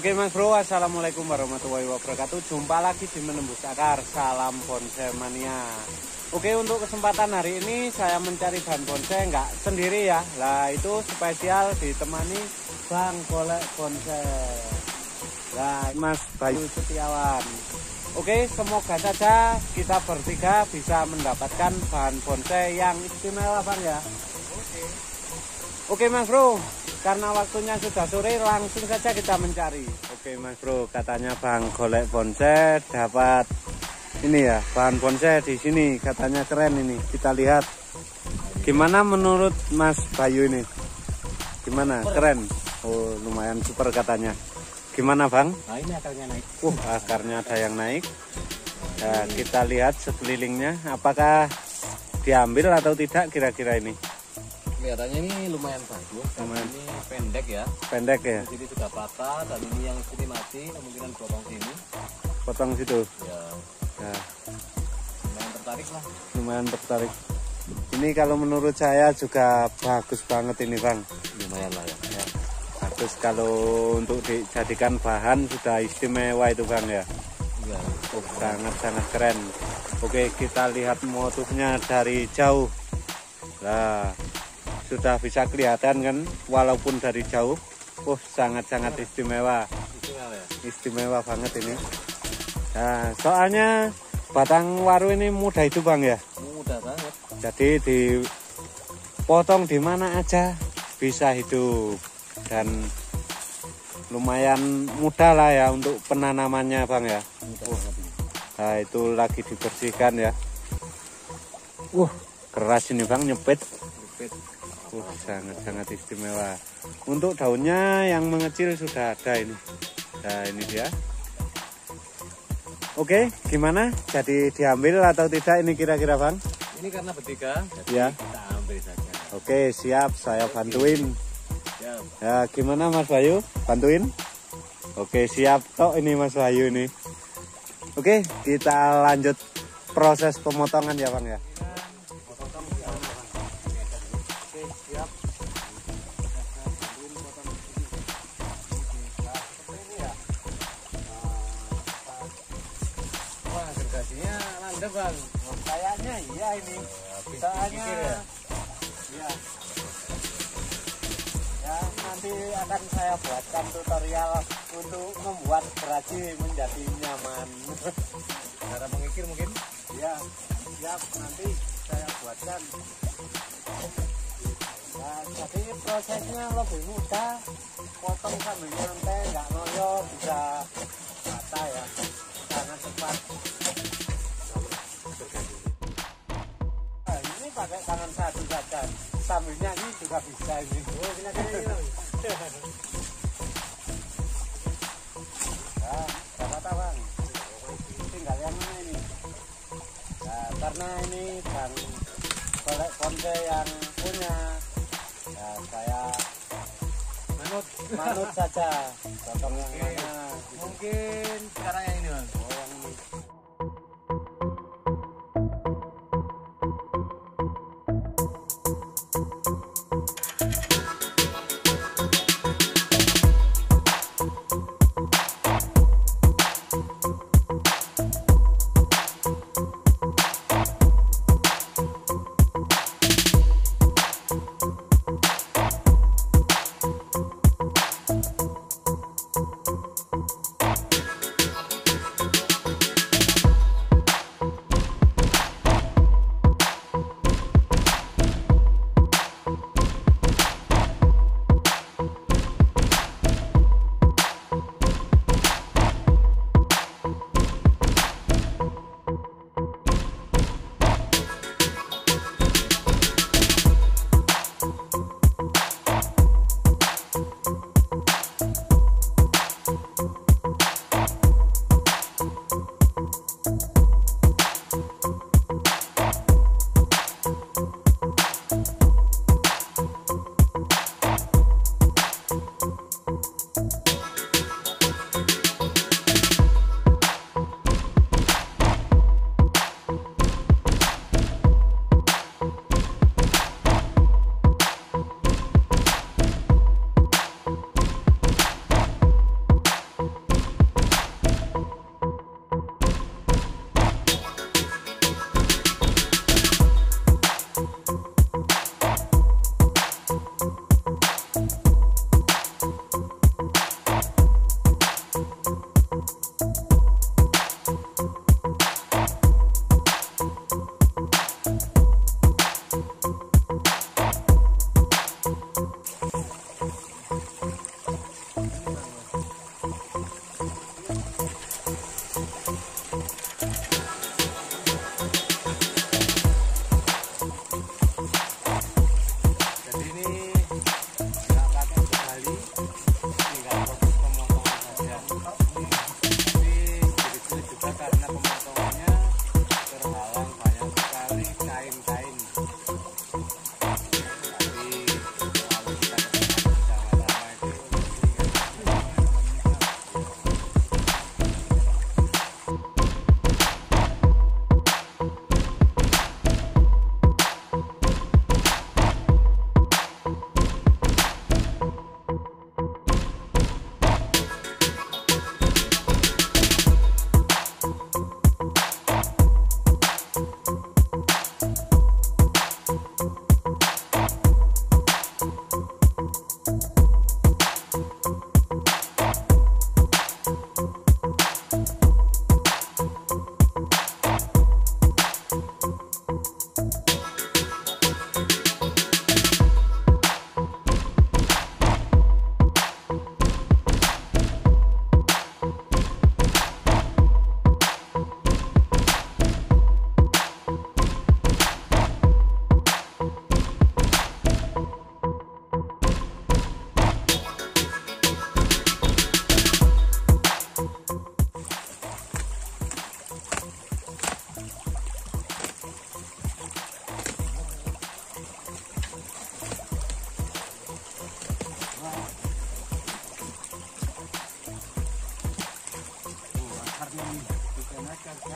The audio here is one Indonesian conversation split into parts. Oke Mas Bro, assalamualaikum warahmatullahi wabarakatuh. Jumpa lagi di Menembus Akar. Salam bonsai mania. Oke, untuk kesempatan hari ini saya mencari bahan bonsai nggak sendiri ya. Lah itu spesial ditemani Bang Golek Bonsai. Lah Mas Bayu Setiawan. Oke, semoga saja kita bertiga bisa mendapatkan bahan bonsai yang istimewa Bang ya. Oke Mas Bro, karena waktunya sudah sore, langsung saja kita mencari. Oke Mas Bro, katanya Bang Golek Bonsai dapat ini ya, bahan bonsai di sini katanya keren ini. Kita lihat gimana menurut Mas Bayu ini. Gimana? Super. Keren. Oh, lumayan super katanya. Gimana Bang? Nah, ini akarnya naik. Akarnya ada yang naik. Nah, kita lihat sekelilingnya apakah diambil atau tidak kira-kira ini. Kelihatannya ini lumayan bagus, karena ini pendek ya. Pendek ya. Jadi sudah patah dan ini yang sini mati, kemungkinan potong sini. Potong situ. Ya. Nah. Lumayan tertarik lah. Lumayan tertarik. Ini kalau menurut saya juga bagus banget ini Bang. Lumayan lah ya. Bagus kalau untuk dijadikan bahan sudah istimewa itu Bang ya. Iya. Sangat-sangat keren. Oke, kita lihat motifnya dari jauh. Nah. Sudah bisa kelihatan kan, walaupun dari jauh, sangat-sangat istimewa. Istimewa banget ini. Nah, soalnya batang waru ini mudah itu Bang ya. Mudah banget. Jadi dipotong di mana aja bisa hidup dan lumayan mudah lah ya untuk penanamannya Bang ya. Nah, itu lagi dibersihkan ya. Keras ini Bang, nyepit. Sangat-sangat istimewa. Untuk daunnya yang mengecil sudah ada ini. Nah, ini dia. Oke, gimana? Jadi diambil atau tidak ini kira-kira Bang? Ini karena bertiga, jadi ya. Kita ambil saja. Oke, siap, saya bantuin. Siap. Ya, gimana Mas Bayu? Bantuin? Oke, siap toh ini Mas Bayu ini. Oke, kita lanjut proses pemotongan ya Bang ya. Bang, kayaknya iya ini. Soalnya ya. Ya, nanti akan saya buatkan tutorial untuk membuat beraci menjadi nyaman. Cara mengikir mungkin? Ya, siap, nanti saya buatkan. Nah, jadi prosesnya lebih mudah. Potong sambil nyantai, nggak noyo, bisa patah ya. Sangat cepat. Pakai tangan satu saja, sambil nyanyi juga bisa ini. Nah, berapa Bang? Tinggal yang mana ini? Nah, karena ini Bang Golek Bonsai yang punya, nah, saya manut saja. Potongnya mana? Mungkin sekarang yang ini Bang. Oh, yang ini.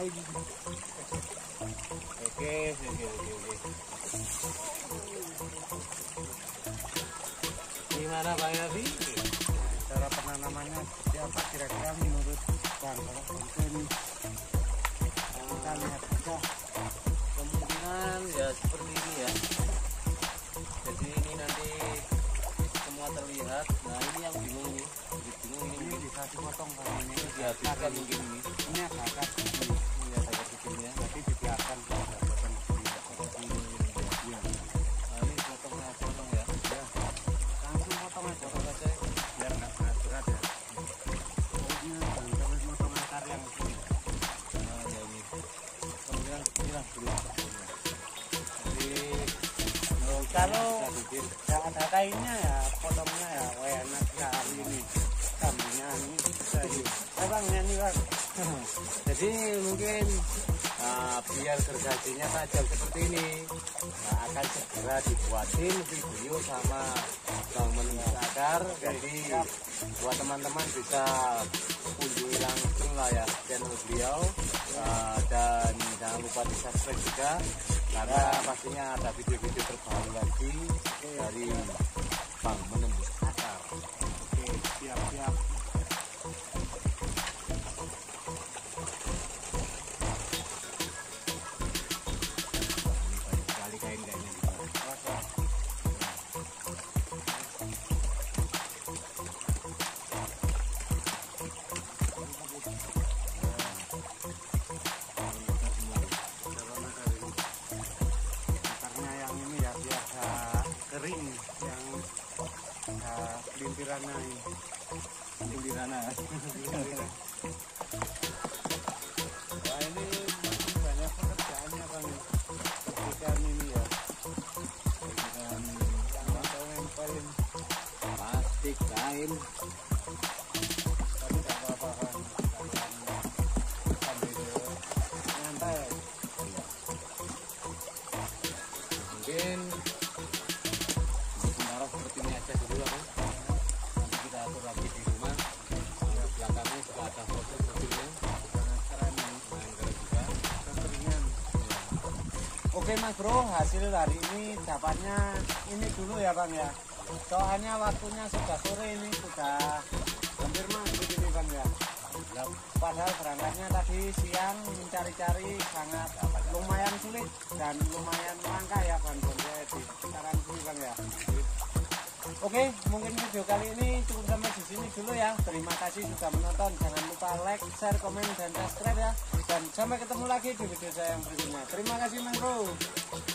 Oke. Gimana Bang Yafi? Cara penanamannya siapa kira-kira menurut Bang? Kalau mungkin kita lihat juga kemungkinan ya seperti ini ya. Jadi ini nanti semua terlihat. Nah ini yang bingung nih. Ini bisa dipotong kan? Ini dihabiskan mungkin ini. Ini agak kecilnya. Tapi dibiarkan dihabiskan begini. Nah ini potong ya. Langsung potong aja. Biar nggak berat ya. Ini harus potong akar yang begini. Nah ya ini. Kemudian inilah dulu. Jadi kalau yang ada kainnya ya potongnya ya enak sekali ini. Jadi mungkin biar gergajinya tajam seperti ini, akan segera dibuatin video sama Bang Menembus Akar. Jadi buat teman-teman bisa kunjungi langsung lah ya channel beliau, dan jangan lupa di subscribe juga karena pastinya ada video-video terbaru lagi dari Bang Menembus Akar. Oke, siap-siap. Lintirana ini, Wah ini banyak pekerjaannya Bang. Pekerjaan ini ya. Pekerjaan nempelin plastik kain. Tapi nggak apa-apa kan. Nyantai. Mungkin sementara seperti ini aja dulu ya Bang. Lagi di rumah, belakangnya sudah ada foto mobilnya, keren juga, kekeringan. Oke Mas Bro, hasil hari ini dapatnya ini dulu ya Bang ya. Soalnya waktunya sudah sore ini, sudah hampir maghrib ini Bang ya. Padahal berangkatnya tadi siang mencari-cari sangat lumayan sulit dan lumayan langka ya Bang bonsai di sekitaran sini Bang ya. Oke, mungkin video kali ini cukup sampai di sini dulu ya. Terima kasih sudah menonton. Jangan lupa like, share, komen, dan subscribe ya. Dan sampai ketemu lagi di video saya yang berikutnya. Terima kasih Bang Bro.